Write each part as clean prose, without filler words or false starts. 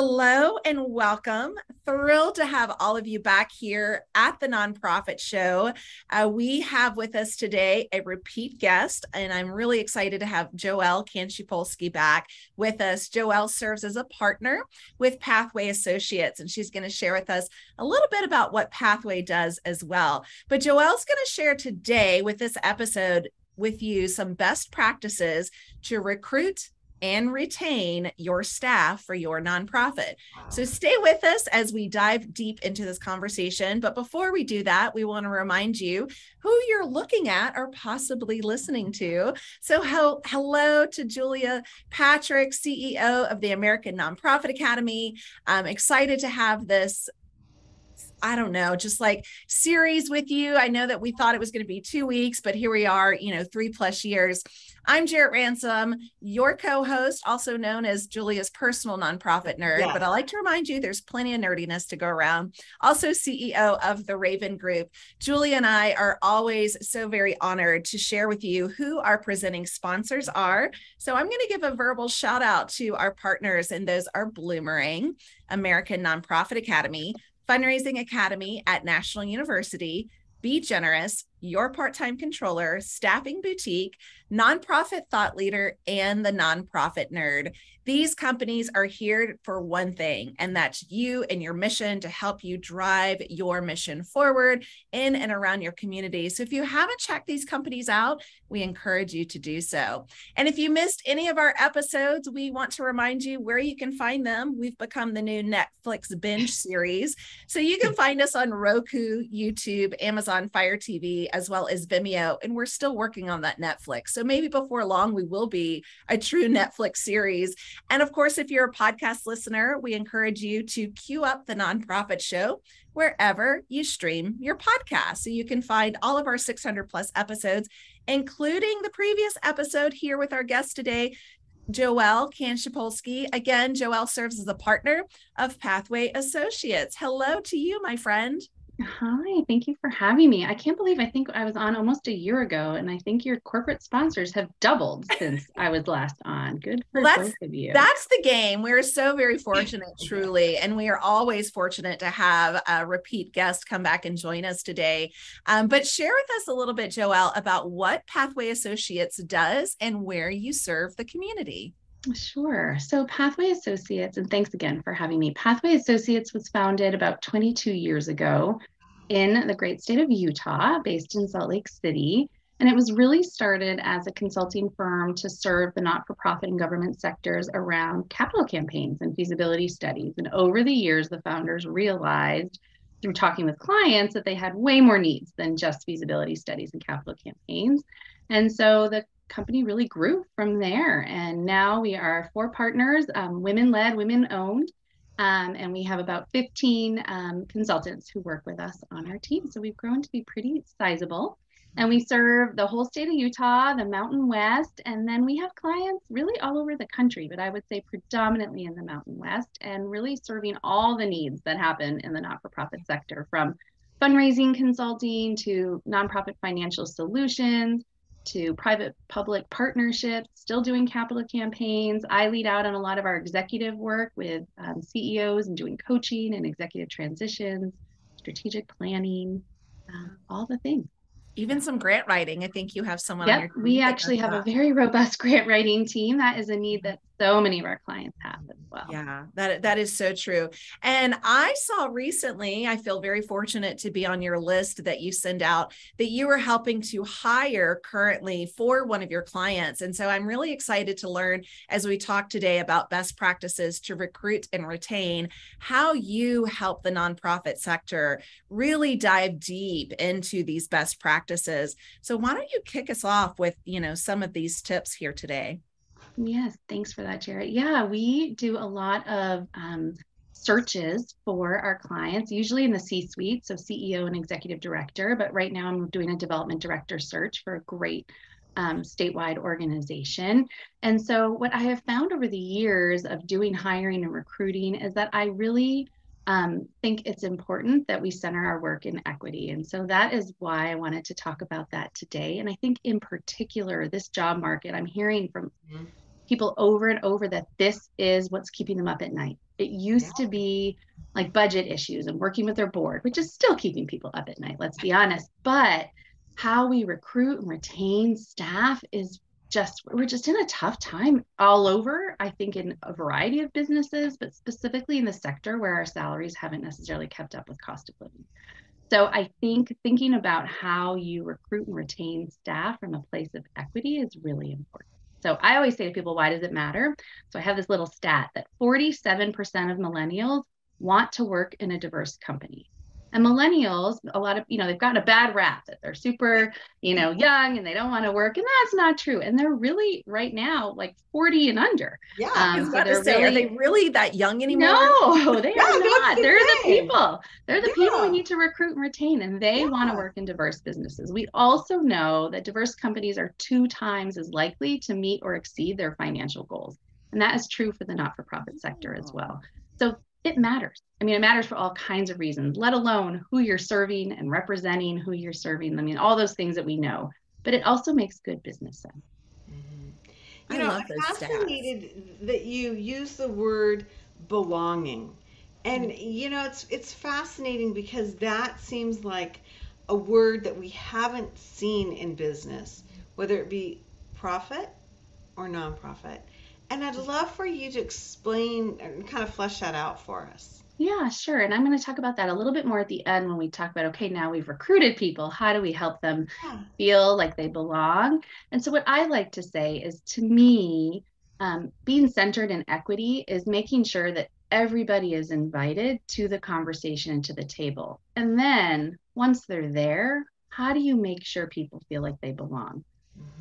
Hello and welcome. Thrilled to have all of you back here at the Nonprofit Show. We have with us today a repeat guest, and I'm really excited to have Joelle Kanshepolsky back with us. Joelle serves as a partner with Pathway Associates, and she's going to share with us a little bit about what Pathway does as well. But Joelle's going to share today with this episode with you some best practices to recruit and retain your staff for your nonprofit. So stay with us as we dive deep into this conversation. But before we do that, we want to remind you who you're looking at or possibly listening to. So hello to Julia Patrick, CEO of the American Nonprofit Academy. I'm excited to have this series with you. I know that we thought it was going to be 2 weeks, but here we are, 3+ years. I'm Jarrett Ransom, your co-host, also known as Julia's personal nonprofit nerd, But I like to remind you there's plenty of nerdiness to go around. Also CEO of the Raven Group. Julia and I are always so very honored to share with you who our presenting sponsors are. So I'm going to give a verbal shout out to our partners, and those are Bloomerang, American Nonprofit Academy, Fundraising Academy at National University, Be Generous, Your Part-Time Controller, Staffing Boutique, Nonprofit Thought Leader, and The Nonprofit Nerd. These companies are here for one thing, and that's you and your mission, to help you drive your mission forward in and around your community. So if you haven't checked these companies out, we encourage you to do so. And if you missed any of our episodes, we want to remind you where you can find them. We've become the new Netflix binge series. So you can find us on Roku, YouTube, Amazon Fire TV, as well as Vimeo, and we're still working on that Netflix. So maybe before long, we will be a true Netflix series. And of course, if you're a podcast listener, we encourage you to queue up the Nonprofit Show wherever you stream your podcast, so you can find all of our 600+ episodes, including the previous episode here with our guest today, Joelle Kanshepolsky. Again, Joelle serves as a partner of Pathway Associates. Hello to you, my friend. Hi, thank you for having me. I can't believe, I think I was on almost a year ago, and I think your corporate sponsors have doubled since I was last on. Good for both of you. That's the game. We're so very fortunate, truly, and we are always fortunate to have a repeat guest come back and join us today. But share with us a little bit, Joelle, about what Pathway Associates does and where you serve the community. Sure. So Pathway Associates, and thanks again for having me. Pathway Associates was founded about 22 years ago in the great state of Utah, based in Salt Lake City. And it was really started as a consulting firm to serve the not-for-profit and government sectors around capital campaigns and feasibility studies. And over the years, the founders realized through talking with clients that they had way more needs than just feasibility studies and capital campaigns. And so the company really grew from there, and now we are 4 partners, women-led, women-owned, and we have about 15 consultants who work with us on our team. So we've grown to be pretty sizable, and we serve the whole state of Utah, the Mountain West, and then we have clients really all over the country, but I would say predominantly in the Mountain West, and really serving all the needs that happen in the not-for-profit sector, from fundraising consulting to nonprofit financial solutions, to private-public partnerships, still doing capital campaigns. I lead out on a lot of our executive work with CEOs, and doing coaching and executive transitions, strategic planning, all the things. Even some grant writing. I think you have someone on your team. We actually have a very robust grant writing team. That is a need that so many of our clients have as well. Yeah, that is so true. And I saw recently, I feel very fortunate to be on your list that you send out, that you are helping to hire currently for one of your clients. And so I'm really excited to learn, as we talk today about best practices to recruit and retain, how you help the nonprofit sector really dive deep into these best practices. So why don't you kick us off with, some of these tips here today? Yes, thanks for that, Jarrett. Yeah, we do a lot of searches for our clients, usually in the C-suite, so CEO and executive director. But right now I'm doing a development director search for a great statewide organization. And so what I have found over the years of doing hiring and recruiting is that I really think it's important that we center our work in equity. And so that is why I wanted to talk about that today. And I think in particular, this job market, I'm hearing from people over and over that this is what's keeping them up at night. It used to be like budget issues and working with their board, which is still keeping people up at night, let's be honest. But how we recruit and retain staff is just, we're just in a tough time all over, I think, in a variety of businesses, but specifically in the sector where our salaries haven't necessarily kept up with cost of living. So I think thinking about how you recruit and retain staff from a place of equity is really important. So I always say to people, why does it matter? So I have this little stat that 47% of millennials want to work in a diverse company. And millennials, a lot of, they've got a bad rap that they're super, young and they don't want to work. And that's not true. And they're really right now, like 40 and under. Yeah, I was about to say, really, are they really that young anymore? No, they are not. They're the people. They're the people we need to recruit and retain. And they want to work in diverse businesses. We also know that diverse companies are 2 times as likely to meet or exceed their financial goals. And that is true for the not-for-profit sector as well. So it matters. I mean, it matters for all kinds of reasons, let alone who you're serving and representing who you're serving. I mean, all those things that we know, but it also makes good business sense. Mm-hmm. I'm fascinated that you use the word belonging. And, it's fascinating because that seems like a word that we haven't seen in business, whether it be profit or nonprofit. And I'd love for you to explain and kind of flesh that out for us. Yeah, sure. And I'm going to talk about that a little bit more at the end when we talk about, okay, now we've recruited people. How do we help them feel like they belong? And so what I like to say is, to me, being centered in equity is making sure that everybody is invited to the conversation and to the table. And then once they're there, how do you make sure people feel like they belong?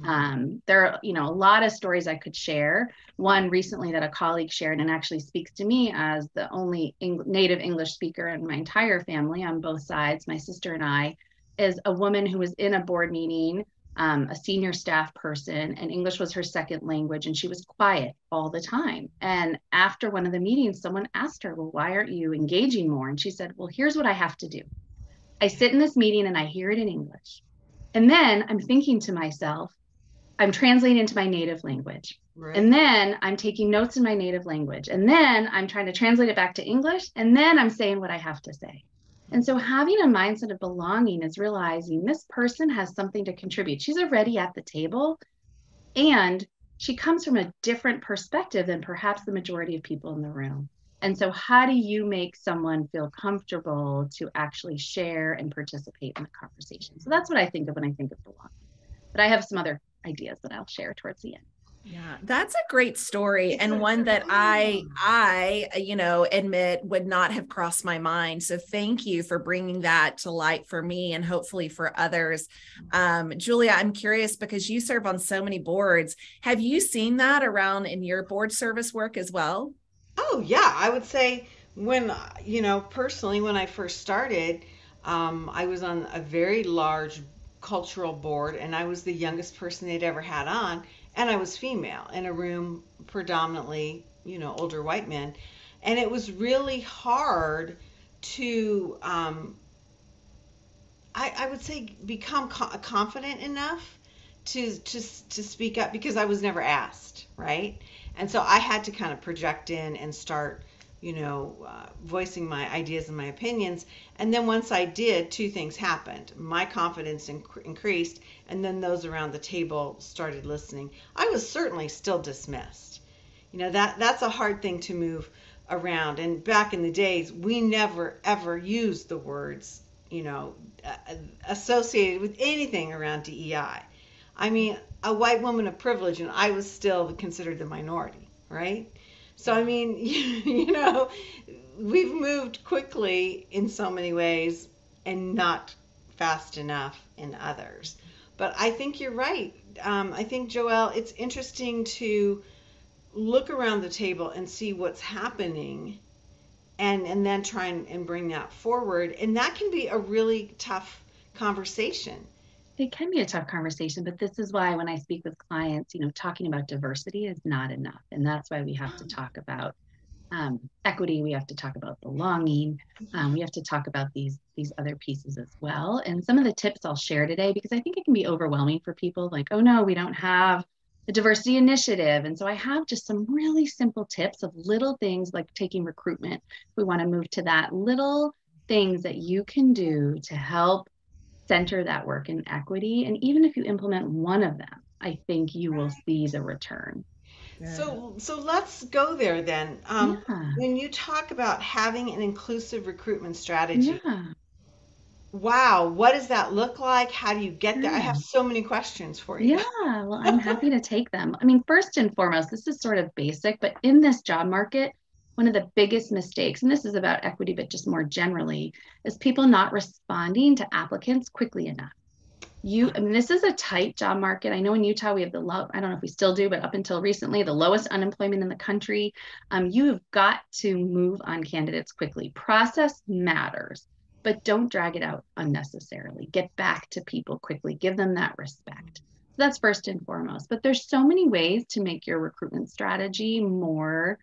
There are, a lot of stories I could share. One recently that a colleague shared and actually speaks to me as the only native English speaker in my entire family on both sides, my sister and I, is a woman who was in a board meeting, a senior staff person, and English was her second language, and she was quiet all the time. And after one of the meetings, someone asked her, well, why aren't you engaging more? And she said, well, here's what I have to do. I sit in this meeting and I hear it in English. And then I'm thinking to myself, I'm translating into my native language. Right. And then I'm taking notes in my native language. And then I'm trying to translate it back to English. And then I'm saying what I have to say. And so having a mindset of belonging is realizing this person has something to contribute. She's already at the table. And she comes from a different perspective than perhaps the majority of people in the room. And so how do you make someone feel comfortable to actually share and participate in the conversation? So that's what I think of when I think of belonging. But I have some other ideas that I'll share towards the end. Yeah, that's a great story, and one that I admit would not have crossed my mind. So thank you for bringing that to light for me and hopefully for others. Julia, I'm curious, because you serve on so many boards, have you seen that around in your board service work as well? Oh yeah, I would say when, personally, when I first started, I was on a very large cultural board and I was the youngest person they'd ever had on. And I was female in a room predominantly, older white men. And it was really hard to, I would say, become confident enough to speak up, because I was never asked, right? And so I had to kind of project in and start, voicing my ideas and my opinions. And then once I did, 2 things happened. My confidence increased, and then those around the table started listening. I was certainly still dismissed. That's a hard thing to move around. And back in the days, we never, ever used the words, associated with anything around DEI. I mean, a white woman of privilege, and I was still considered the minority, right? So, I mean, we've moved quickly in so many ways and not fast enough in others. But I think you're right. I think, Joelle, it's interesting to look around the table and see what's happening and then try and bring that forward. And that can be a really tough conversation. It can be a tough conversation, but this is why when I speak with clients, talking about diversity is not enough. And that's why we have to talk about equity. We have to talk about belonging. We have to talk about these other pieces as well. And some of the tips I'll share today, because I think it can be overwhelming for people, like, oh no, we don't have the diversity initiative. And so I have just some really simple tips of little things like taking recruitment. We want to move to that, little things that you can do to help center that work in equity. And even if you implement one of them, I think you will see the return. Yeah. So let's go there then. When you talk about having an inclusive recruitment strategy, wow, what does that look like? How do you get there? I have so many questions for you. Yeah, well, I'm happy to take them. I mean, first and foremost, this is sort of basic, but in this job market, one of the biggest mistakes, and this is about equity, but just more generally, is people not responding to applicants quickly enough. I mean, this is a tight job market. I know in Utah, we have the low, I don't know if we still do, but up until recently, the lowest unemployment in the country. You've got to move on candidates quickly. Process matters, but don't drag it out unnecessarily. Get back to people quickly, give them that respect. So that's first and foremost, but there's so many ways to make your recruitment strategy more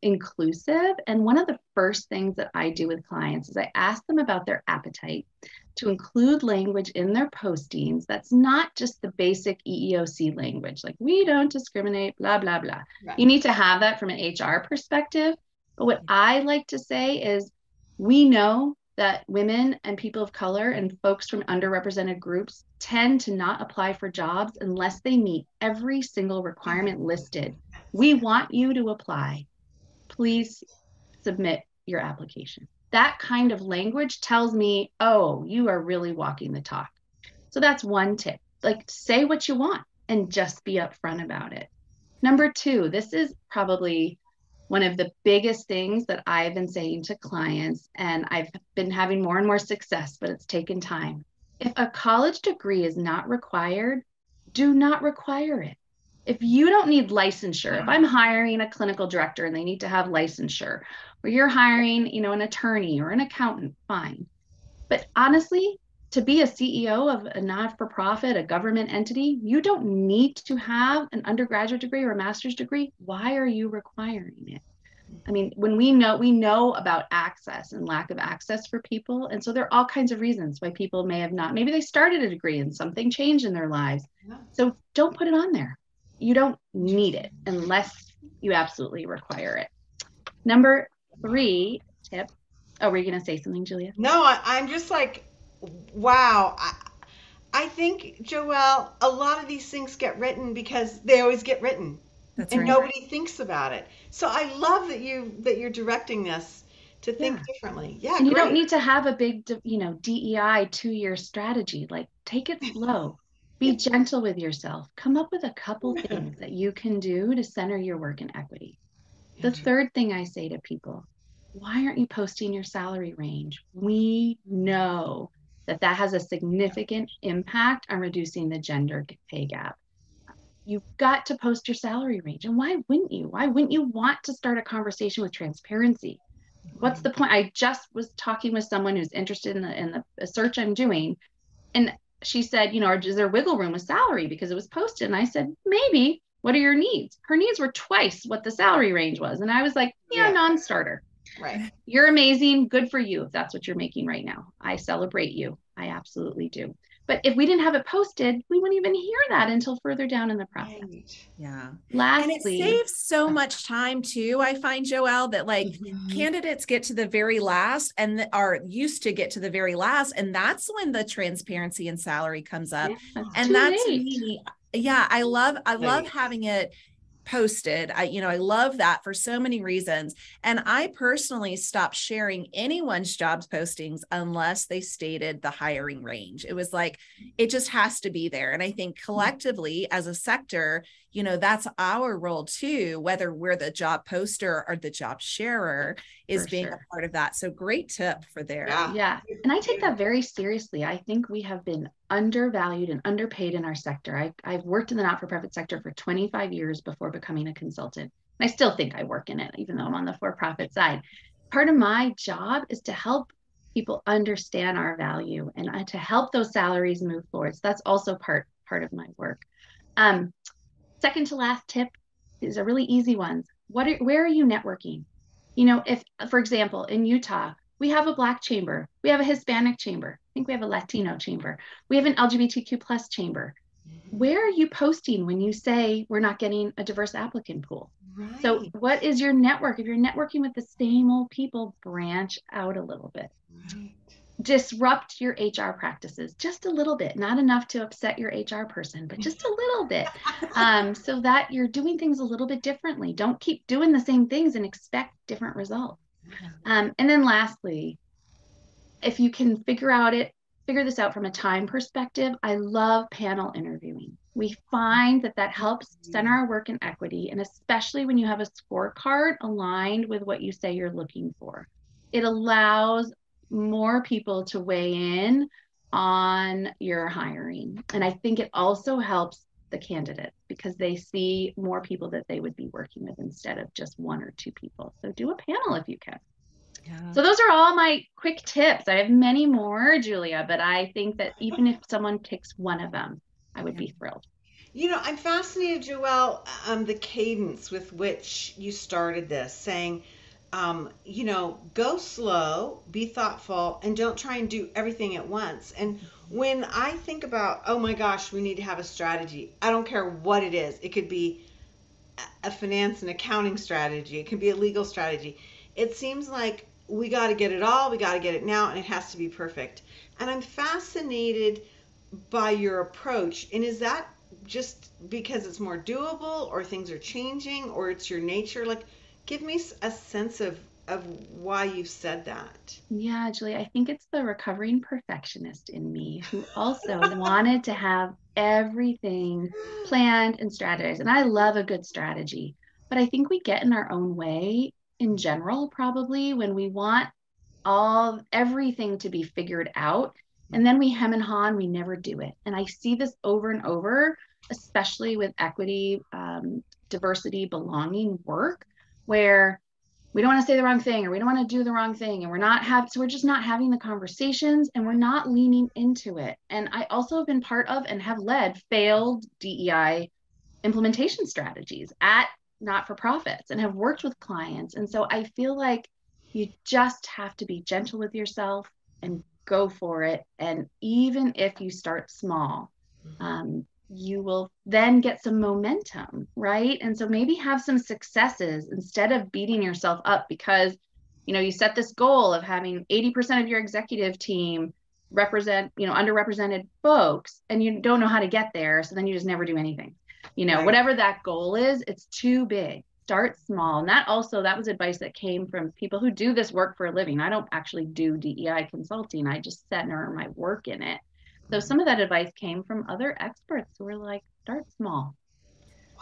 inclusive. And one of the first things that I do with clients is I ask them about their appetite to include language in their postings that's not just the basic EEOC language, like we don't discriminate, blah, blah, blah. Right. You need to have that from an HR perspective. But what I like to say is, we know that women and people of color and folks from underrepresented groups tend to not apply for jobs unless they meet every single requirement listed. We want you to apply. Please submit your application. That kind of language tells me, oh, you are really walking the talk. So that's one tip. Like, say what you want and just be upfront about it. Number two, this is probably one of the biggest things that I've been saying to clients, and I've been having more and more success, but it's taken time. If a college degree is not required, do not require it. If you don't need licensure, if I'm hiring a clinical director and they need to have licensure, or you're hiring, you know, an attorney or an accountant, fine. But honestly, to be a CEO of a not-for-profit, a government entity, you don't need to have an undergraduate degree or a master's degree. Why are you requiring it? I mean, when we know about access and lack of access for people. And so there are all kinds of reasons why people may have not, maybe they started a degree and something changed in their lives. So don't put it on there. You don't need it unless you absolutely require it. Number three tip. Oh, were you going to say something, Julia? No, I'm just like, wow. I think, Joelle, a lot of these things get written because they always get written. That's and right. Nobody thinks about it. So I love that you're directing this to think differently. Yeah, and you don't need to have a big, DEI 2-year strategy. Like, take it slow. Be gentle with yourself. Come up with a couple things that you can do to center your work in equity. The third thing I say to people, why aren't you posting your salary range? We know that has a significant impact on reducing the gender pay gap. You've got to post your salary range. And why wouldn't you? Why wouldn't you want to start a conversation with transparency? What's the point? I just was talking with someone who's interested in the search I'm doing, and she said, is there wiggle room with salary because it was posted? And I said, maybe. What are your needs? Her needs were twice what the salary range was. And I was like, non-starter. Right. You're amazing. Good for you. If that's what you're making right now, I celebrate you. I absolutely do. But if we didn't have it posted, we wouldn't even hear that until further down in the process. Right. Yeah. Lastly, and it saves so much time too. I find, Joelle, that candidates get to the very last and are used to get to the very last. And that's when the transparency and salary comes up. Yeah, and that's me. Yeah. I love having it posted. I love that for so many reasons. And I personally stopped sharing anyone's jobs postings unless they stated the hiring range. It was like, it just has to be there. And I think collectively as a sector, that's our role too, whether we're the job poster or the job sharer is being a part of that. So great tip for there. Yeah. And I take that very seriously. I think we have been undervalued and underpaid in our sector. I've worked in the not-for-profit sector for 25 years before becoming a consultant. And I still think I work in it, even though I'm on the for-profit side. Part of my job is to help people understand our value and to help those salaries move forward. So that's also part of my work. Second to last tip is a really easy one. Where are you networking? If, for example, in Utah, we have a Black chamber, we have a Hispanic chamber, I think we have a Latino chamber, we have an LGBTQ+ chamber. where are you posting when you say we're not getting a diverse applicant pool? Right. So what is your network? If you're networking with the same old people, branch out a little bit. Right. Disrupt your HR practices just a little bit, not enough to upset your HR person, but just a little bit, so that you're doing things a little bit differently. Don't keep doing the same things and expect different results. And then lastly, if you can figure this out from a time perspective, I love panel interviewing. We find that helps center our work in equity, and especially when you have a scorecard aligned with what you say you're looking for. It allows more people to weigh in on your hiring. And I think it also helps the candidates because they see more people that they would be working with instead of just one or two people. So do a panel if you can. Yeah. So those are all my quick tips. I have many more, Julia, but I think that even if someone picks one of them, I would be thrilled. You know, I'm fascinated, Joelle, the cadence with which you started this, saying, you know, go slow, be thoughtful, and don't try and do everything at once. And when I think about, oh my gosh, we need to have a strategy, I don't care what it is. It could be a finance and accounting strategy. It could be a legal strategy. It seems like we got to get it all. We got to get it now, and it has to be perfect. And I'm fascinated by your approach. And is that just because it's more doable, or things are changing, or it's your nature? Like, give me a sense of why you said that. Yeah, Julie, I think it's the recovering perfectionist in me who also wanted to have everything planned and strategized. And I love a good strategy, but I think we get in our own way in general, probably, when we want everything to be figured out. And then we hem and haw and we never do it. And I see this over and over, especially with equity, diversity, belonging work, where we don't want to say the wrong thing, or we don't want to do the wrong thing, and we're just not having the conversations, and we're not leaning into it. And I also have been part of and have led failed DEI implementation strategies at not-for-profits and have worked with clients. And so I feel like you just have to be gentle with yourself and go for it. And even if you start small, you will then get some momentum, right? And so maybe have some successes instead of beating yourself up because, you know, you set this goal of having 80% of your executive team represent, you know, underrepresented folks, and you don't know how to get there. So then you just never do anything, you know, right. Whatever that goal is, it's too big. Start small. And that was advice that came from people who do this work for a living. I don't actually do DEI consulting. I just center my work in it. So some of that advice came from other experts who were like, start small.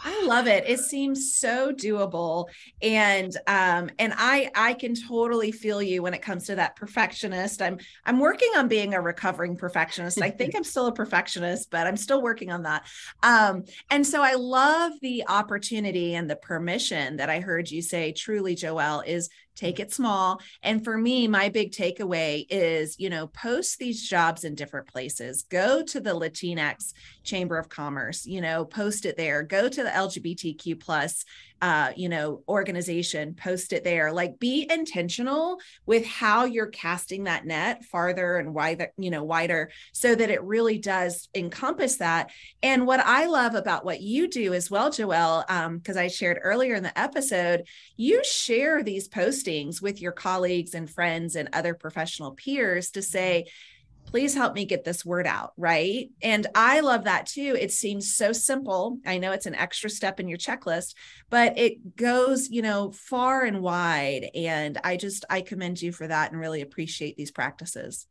I love it. It seems so doable. And I can totally feel you when it comes to that perfectionist. I'm working on being a recovering perfectionist. I think I'm still a perfectionist, but I'm still working on that. And so I love the opportunity and the permission that I heard you say, truly, Joelle, is take it small. And for me, my big takeaway is, you know, post these jobs in different places, go to the Latinx Chamber of Commerce, you know, post it there, go to the LGBTQ+, you know, organization, post it there, like be intentional with how you're casting that net farther and wider, you know, wider, so that it really does encompass that. And what I love about what you do as well, Joelle, because I shared earlier in the episode, you share these postings with your colleagues and friends and other professional peers to say, please help me get this word out, right? And I love that too. It seems so simple. I know it's an extra step in your checklist, but it goes, you know, far and wide. And I commend you for that and really appreciate these practices.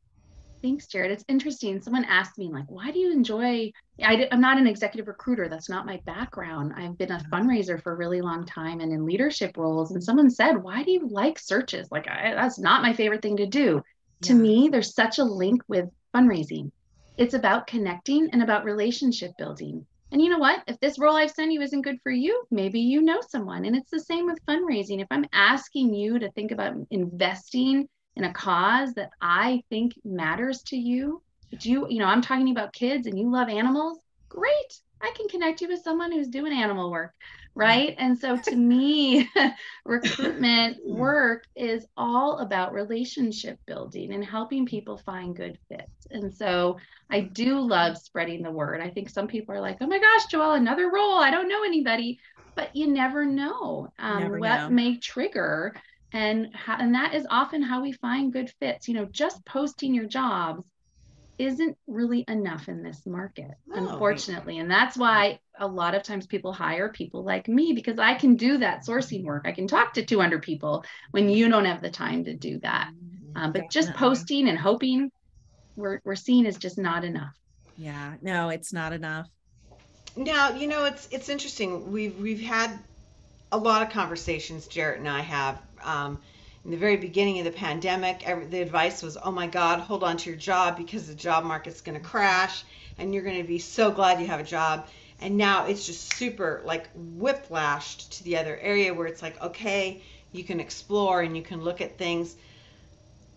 Thanks, Jarrett. It's interesting. Someone asked me, like, why do you enjoy, I'm not an executive recruiter. That's not my background. I've been a fundraiser for a really long time and in leadership roles. And someone said, why do you like searches? Like, that's not my favorite thing to do. To me, there's such a link with fundraising. It's about connecting and about relationship building. And you know what? If this role I've sent you isn't good for you, maybe you know someone. And it's the same with fundraising. If I'm asking you to think about investing in a cause that I think matters to you, but you know, I'm talking about kids and you love animals, great. I can connect you with someone who's doing animal work, right? And so to me, recruitment work is all about relationship building and helping people find good fits. And so I do love spreading the word. I think some people are like, oh my gosh, Joelle, another role. I don't know anybody, but you never know what may trigger. And that is often how we find good fits. You know, just posting your jobs isn't really enough in this market, unfortunately. And that's why a lot of times people hire people like me, because I can do that sourcing work. I can talk to 200 people when you don't have the time to do that. But just posting and hoping we're seen is just not enough. Yeah, no, it's not enough. Now, you know, it's interesting. We've had a lot of conversations, Jarrett and I have, in the very beginning of the pandemic, the advice was, oh my God, hold on to your job because the job market's going to crash and you're going to be so glad you have a job. And now it's just super like whiplashed to the other area where it's like, okay, you can explore and you can look at things.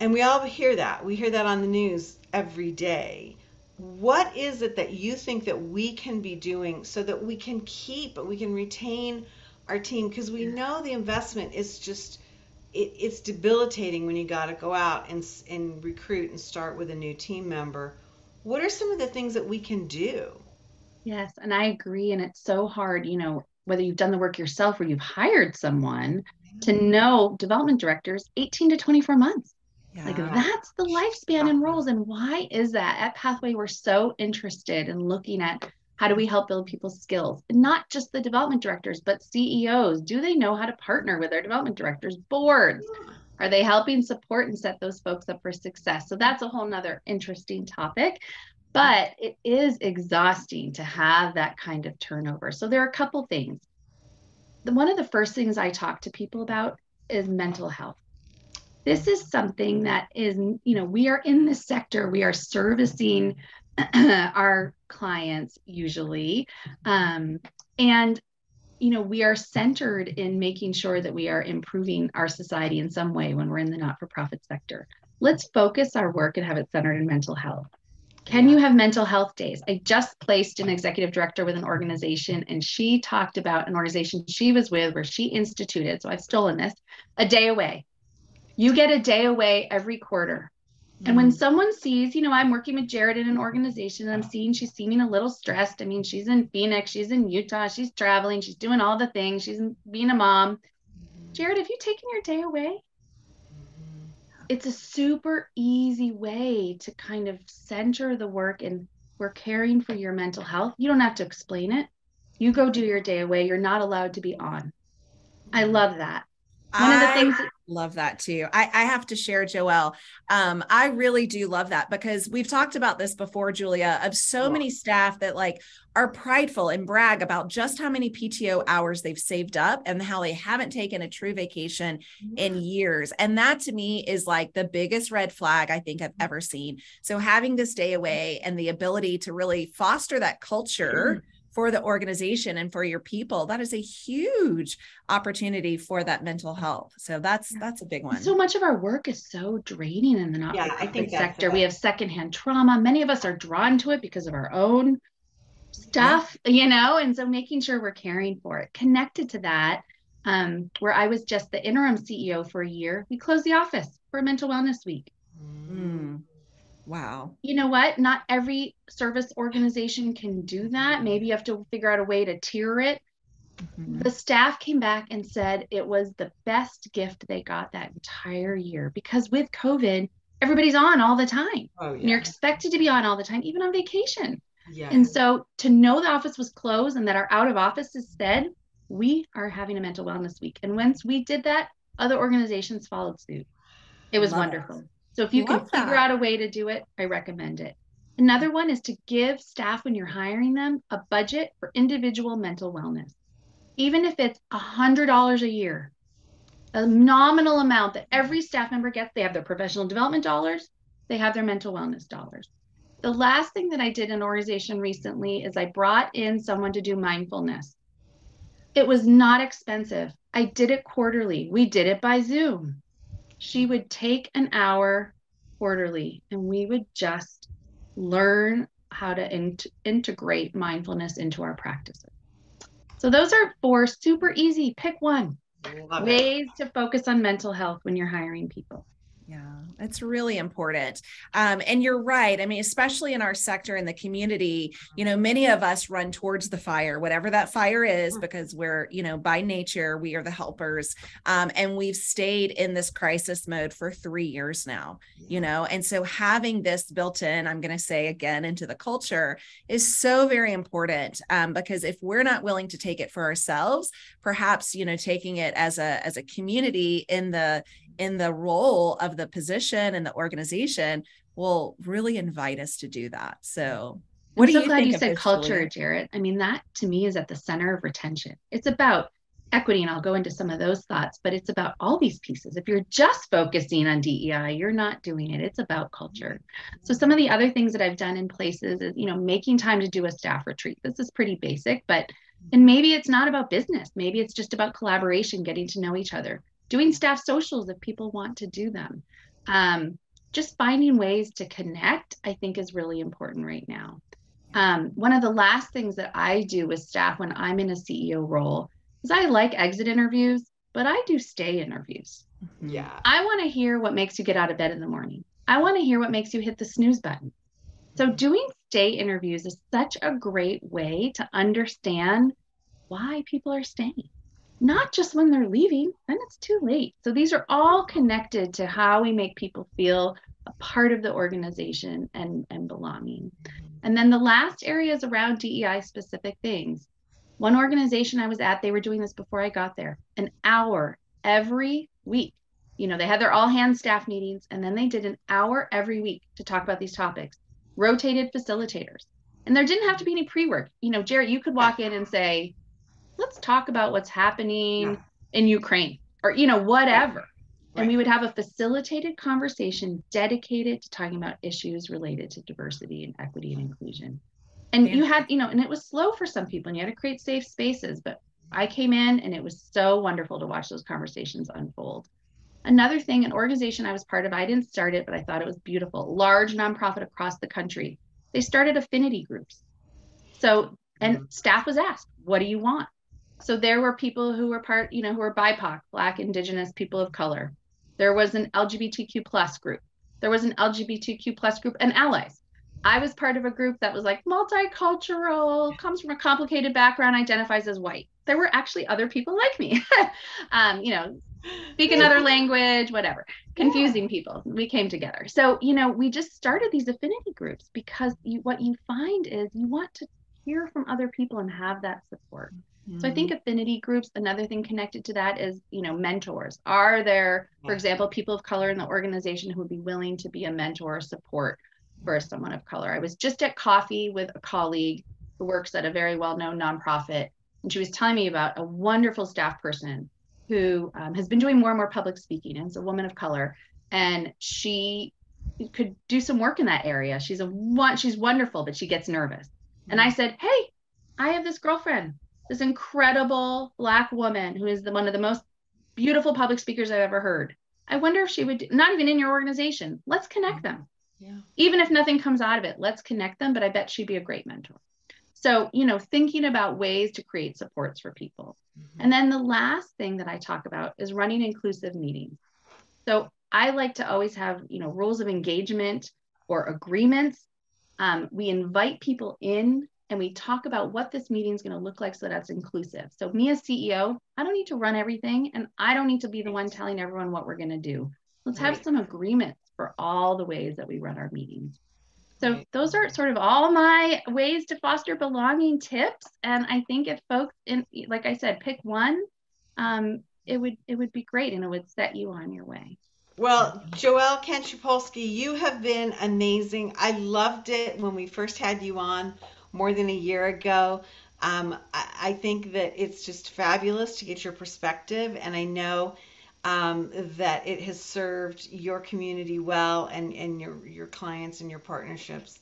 And we all hear that. We hear that on the news every day. What is it that you think that we can be doing so that we can keep, we can retain our team? Because we know the investment is just, it's debilitating when you got to go out and recruit and start with a new team member. What are some of the things that we can do? Yes, and I agree. And it's so hard, you know, whether you've done the work yourself or you've hired someone, to know development directors, 18 to 24 months. Yeah. Like that's the lifespan in roles. And why is that? At Pathway, we're so interested in looking at how do we help build people's skills? Not just the development directors, but CEOs. Do they know how to partner with their development directors' boards? Are they helping support and set those folks up for success? So that's a whole nother interesting topic, but it is exhausting to have that kind of turnover. So there are a couple things. One of the first things I talk to people about is mental health. This is something that is, you know, we are in this sector, we are servicing our clients usually. And, you know, we are centered in making sure that we are improving our society in some way when we're in the not-for-profit sector. Let's focus our work and have it centered in mental health. Can you have mental health days? I just placed an executive director with an organization, and she talked about an organization she was with where she instituted, so I've stolen this, a day away. You get a day away every quarter. And when someone sees, you know, I'm working with Jarrett in an organization and I'm seeing she's seeming a little stressed. I mean, she's in Phoenix, she's in Utah, she's traveling, she's doing all the things, she's being a mom. Jarrett, have you taken your day away? It's a super easy way to kind of center the work, and we're caring for your mental health. You don't have to explain it. You go do your day away. You're not allowed to be on. I love that. Love that too. I have to share, Joelle. I really do love that, because we've talked about this before, Julia, of so many staff that like are prideful and brag about just how many PTO hours they've saved up and how they haven't taken a true vacation in years. And that to me is like the biggest red flag I think I've ever seen. So having this day away and the ability to really foster that culture for the organization and for your people, that is a huge opportunity for that mental health. So that's a big one. So much of our work is so draining in the not-for-profit sector. We have secondhand trauma. Many of us are drawn to it because of our own stuff, you know, and so making sure we're caring for it. Connected to that, where I was just the interim CEO for a year, we closed the office for Mental Wellness Week. Wow. You know what? Not every service organization can do that. Maybe you have to figure out a way to tier it. The staff came back and said it was the best gift they got that entire year, because with COVID, everybody's on all the time. And you're expected to be on all the time, even on vacation. And so to know the office was closed and that our out of offices said, we are having a mental wellness week. And once we did that, other organizations followed suit. It was wonderful. So if you can figure out a way to do it, I recommend it. Another one is to give staff, when you're hiring them, a budget for individual mental wellness. Even if it's $100 a year, a nominal amount that every staff member gets. They have their professional development dollars, they have their mental wellness dollars. The last thing that I did in an organization recently is I brought in someone to do mindfulness. It was not expensive. I did it quarterly. We did it by Zoom. She would take an hour quarterly, and we would just learn how to integrate mindfulness into our practices. So those are four super easy, pick one, ways to focus on mental health when you're hiring people. Yeah, that's really important. And you're right. I mean, especially in our sector, in the community, you know, many of us run towards the fire, whatever that fire is, because we're, you know, by nature, we are the helpers. And we've stayed in this crisis mode for 3 years now, you know, and so having this built in, I'm going to say again, into the culture is so very important, because if we're not willing to take it for ourselves, perhaps, you know, taking it as a community in the role of the position and the organization will really invite us to do that. So what do you think? I'm so glad you said culture, Jarrett. I mean, that to me is at the center of retention. It's about equity, and I'll go into some of those thoughts, but it's about all these pieces. If you're just focusing on DEI, you're not doing it. It's about culture. So some of the other things that I've done in places is, you know, making time to do a staff retreat. This is pretty basic, but, and maybe it's not about business. Maybe it's just about collaboration, getting to know each other. Doing staff socials if people want to do them. Just finding ways to connect, I think, is really important right now. One of the last things that I do with staff when I'm in a CEO role is I like exit interviews, but I do stay interviews. Yeah. I want to hear what makes you get out of bed in the morning. I want to hear what makes you hit the snooze button. So doing stay interviews is such a great way to understand why people are staying. Not just when they're leaving, then it's too late. So these are all connected to how we make people feel a part of the organization and belonging. And then the last area is around DEI specific things. One organization I was at, they were doing this before I got there, an hour every week. You know, they had their all hands staff meetings, and then they did an hour every week to talk about these topics, rotated facilitators. And there didn't have to be any pre-work. You know, Jarrett, you could walk in and say, let's talk about what's happening in Ukraine, or, you know, whatever. Right. And we would have a facilitated conversation dedicated to talking about issues related to diversity and equity and inclusion. And you had, you know, and it was slow for some people and you had to create safe spaces, but I came in and it was so wonderful to watch those conversations unfold. Another thing, an organization I was part of, I didn't start it, but I thought it was beautiful. Large nonprofit across the country. They started affinity groups. So, and staff was asked, what do you want? So there were people who were part, you know, who were BIPOC, Black, Indigenous, people of color. There was an LGBTQ plus group. There was an LGBTQ plus group and allies. I was part of a group that was like multicultural, comes from a complicated background, identifies as white. There were actually other people like me, you know, speak another language, whatever, confusing people. We came together. So, you know, we just started these affinity groups because you, what you find is you want to hear from other people and have that support. So I think affinity groups, another thing connected to that is, you know, mentors. Are there, for example, people of color in the organization who would be willing to be a mentor or support for someone of color? I was just at coffee with a colleague who works at a very well-known nonprofit, and she was telling me about a wonderful staff person who has been doing more and more public speaking, and is a woman of color, and she could do some work in that area. She's wonderful, but she gets nervous. And I said, hey, I have this girlfriend, this incredible Black woman who is one of the most beautiful public speakers I've ever heard. I wonder if she would, not even in your organization, let's connect them. Yeah. Even if nothing comes out of it, let's connect them, but I bet she'd be a great mentor. So, you know, thinking about ways to create supports for people. Mm-hmm. And then the last thing that I talk about is running inclusive meetings. So I like to always have, you know, rules of engagement or agreements. We invite people in and we talk about what this meeting is going to look like so that's inclusive. So me as CEO, I don't need to run everything and I don't need to be the one telling everyone what we're going to do. Let's have some agreements for all the ways that we run our meetings. So those are sort of all my ways to foster belonging tips. And I think if folks, like I said, pick one, it would be great and it would set you on your way. Well, Joelle Kanshepolsky, you have been amazing. I loved it when we first had you on more than a year ago. I think that it's just fabulous to get your perspective, and I know that it has served your community well and your clients and your partnerships.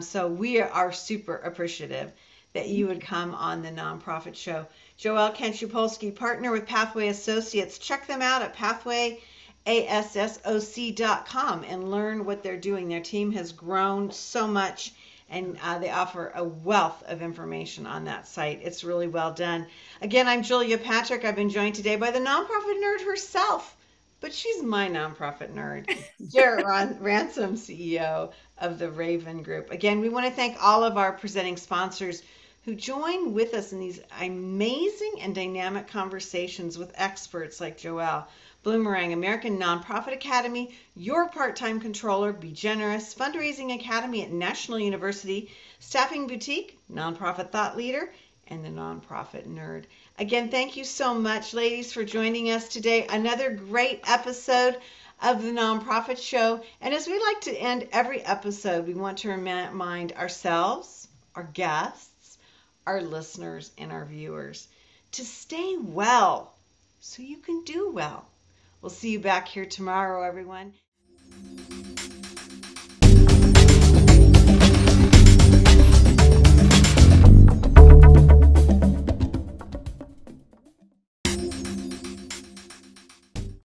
So we are super appreciative that you would come on the Nonprofit Show. Joelle Kanshepolsky, partner with Pathway Associates. Check them out at pathwayassoc.com and learn what they're doing. Their team has grown so much and they offer a wealth of information on that site. It's really well done. Again, I'm Julia Patrick. I've been joined today by the nonprofit nerd herself, but she's my nonprofit nerd, Jarrett Ransom, CEO of the Raven Group. Again, we want to thank all of our presenting sponsors who join with us in these amazing and dynamic conversations with experts like Joelle, Bloomerang, American Nonprofit Academy, Your Part-Time Controller, Be Generous, Fundraising Academy at National University, Staffing Boutique, Nonprofit Thought Leader, and the Nonprofit Nerd. Again, thank you so much, ladies, for joining us today. Another great episode of the Nonprofit Show. And as we like to end every episode, we want to remind ourselves, our guests, our listeners, and our viewers to stay well so you can do well. We'll see you back here tomorrow, everyone.